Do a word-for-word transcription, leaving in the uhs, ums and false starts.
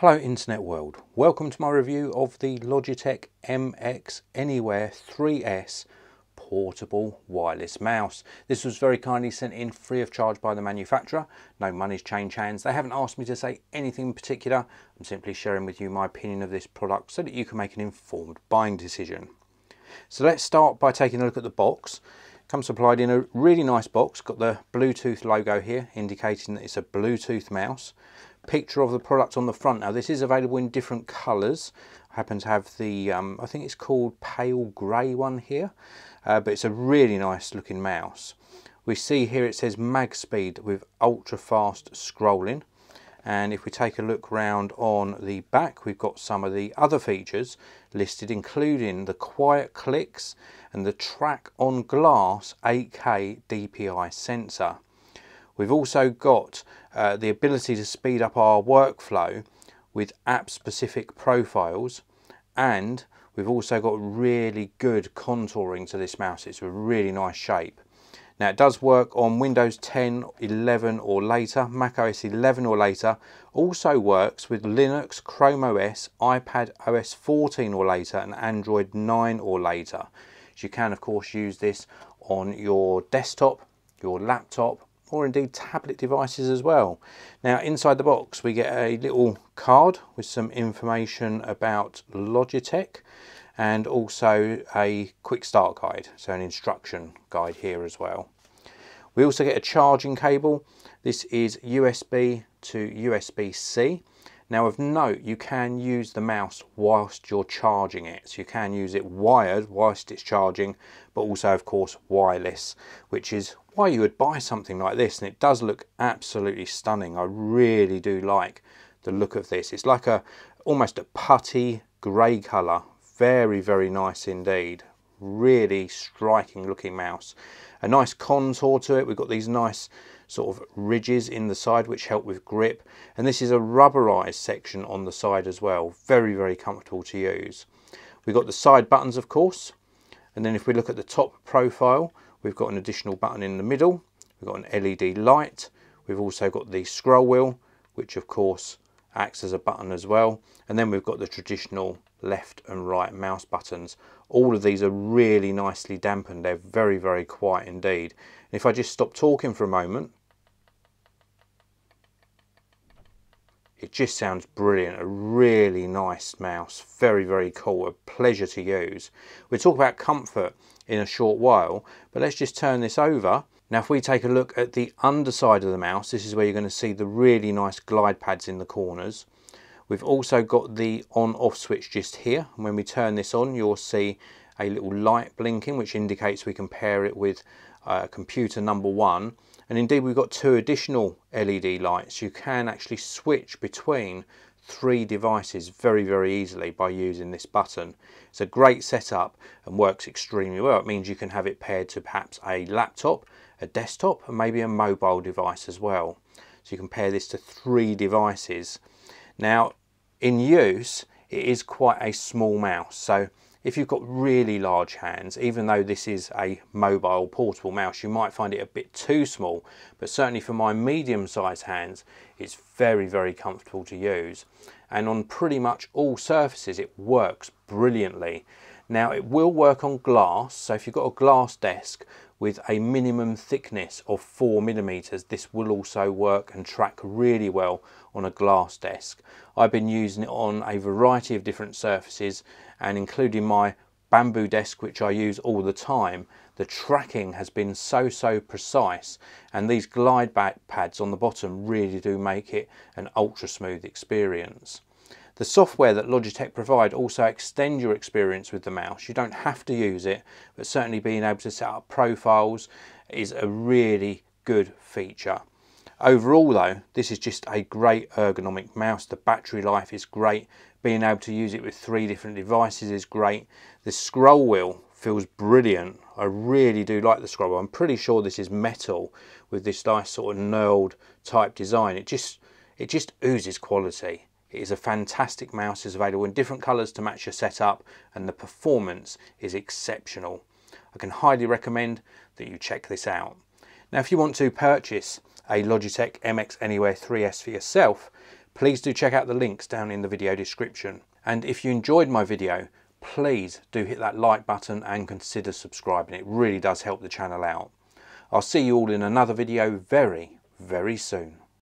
Hello internet world, welcome to my review of the Logitech M X Anywhere three S portable wireless mouse. This was very kindly sent in free of charge by the manufacturer. No money's changed hands. They haven't asked me to say anything in particular. I'm simply sharing with you my opinion of this product so that you can make an informed buying decision. So let's start by taking a look at the box. Comes supplied in a really nice box, got the Bluetooth logo here indicating that it's a Bluetooth mouse. Picture of the product on the front. Now this is available in different colours. I happen to have the, um, I think it's called pale grey one here, uh, but it's a really nice looking mouse. We see here it says MagSpeed with ultra fast scrolling. And if we take a look round on the back, we've got some of the other features listed, including the quiet clicks and the track on glass eight K D P I sensor. We've also got uh, the ability to speed up our workflow with app specific profiles, and we've also got really good contouring to this mouse. It's a really nice shape. Now it does work on Windows ten, eleven or later, macOS eleven or later, also works with Linux, Chrome O S, iPad O S fourteen or later and Android nine or later. So you can of course use this on your desktop, your laptop or indeed tablet devices as well. Now inside the box we get a little card with some information about Logitech, and also a quick start guide, so an instruction guide here as well. We also get a charging cable. This is U S B to U S B C. Now of note, you can use the mouse whilst you're charging it. So you can use it wired whilst it's charging, but also of course wireless, which is why you would buy something like this. And it does look absolutely stunning. I really do like the look of this. It's like a almost a putty grey colour. Very, very nice indeed. Really striking looking mouse. A nice contour to it. We've got these nice sort of ridges in the side which help with grip. And this is a rubberized section on the side as well. Very, very comfortable to use. We've got the side buttons, of course. And then if we look at the top profile, we've got an additional button in the middle. We've got an L E D light. We've also got the scroll wheel, which of course acts as a button as well. And then we've got the traditional left and right mouse buttons. All of these are really nicely dampened. They're very, very quiet indeed. And if I just stop talking for a moment, it just sounds brilliant. A really nice mouse. Very, very cool. A pleasure to use. We'll talk about comfort in a short while, but let's just turn this over. Now if we take a look at the underside of the mouse, this is where you're going to see the really nice glide pads in the corners. We've also got the on-off switch just here, and when we turn this on you'll see a little light blinking which indicates we can pair it with uh, computer number one, and indeed we've got two additional L E D lights. You can actually switch between three devices very very easily by using this button. It's a great setup and works extremely well. It means you can have it paired to perhaps a laptop, a desktop and maybe a mobile device as well. So you can pair this to three devices. Now in use it is quite a small mouse, so if you've got really large hands, even though this is a mobile portable mouse, you might find it a bit too small, but certainly for my medium sized hands it's very very comfortable to use, and on pretty much all surfaces it works brilliantly. Now it will work on glass, so if you've got a glass desk with a minimum thickness of four millimeters, this will also work and track really well on a glass desk. I've been using it on a variety of different surfaces, and including my bamboo desk which I use all the time, the tracking has been so so precise, and these glide pads on the bottom really do make it an ultra smooth experience. The software that Logitech provide also extend your experience with the mouse. You don't have to use it, but certainly being able to set up profiles is a really good feature. Overall though, this is just a great ergonomic mouse. The battery life is great. Being able to use it with three different devices is great. The scroll wheel feels brilliant. I really do like the scroll wheel. I'm pretty sure this is metal with this nice sort of knurled type design. It just, it just oozes quality. It is a fantastic mouse. It's available in different colours to match your setup, and the performance is exceptional. I can highly recommend that you check this out. Now if you want to purchase a Logitech M X Anywhere three S for yourself, please do check out the links down in the video description. And if you enjoyed my video, please do hit that like button and consider subscribing. It really does help the channel out. I'll see you all in another video very, very soon.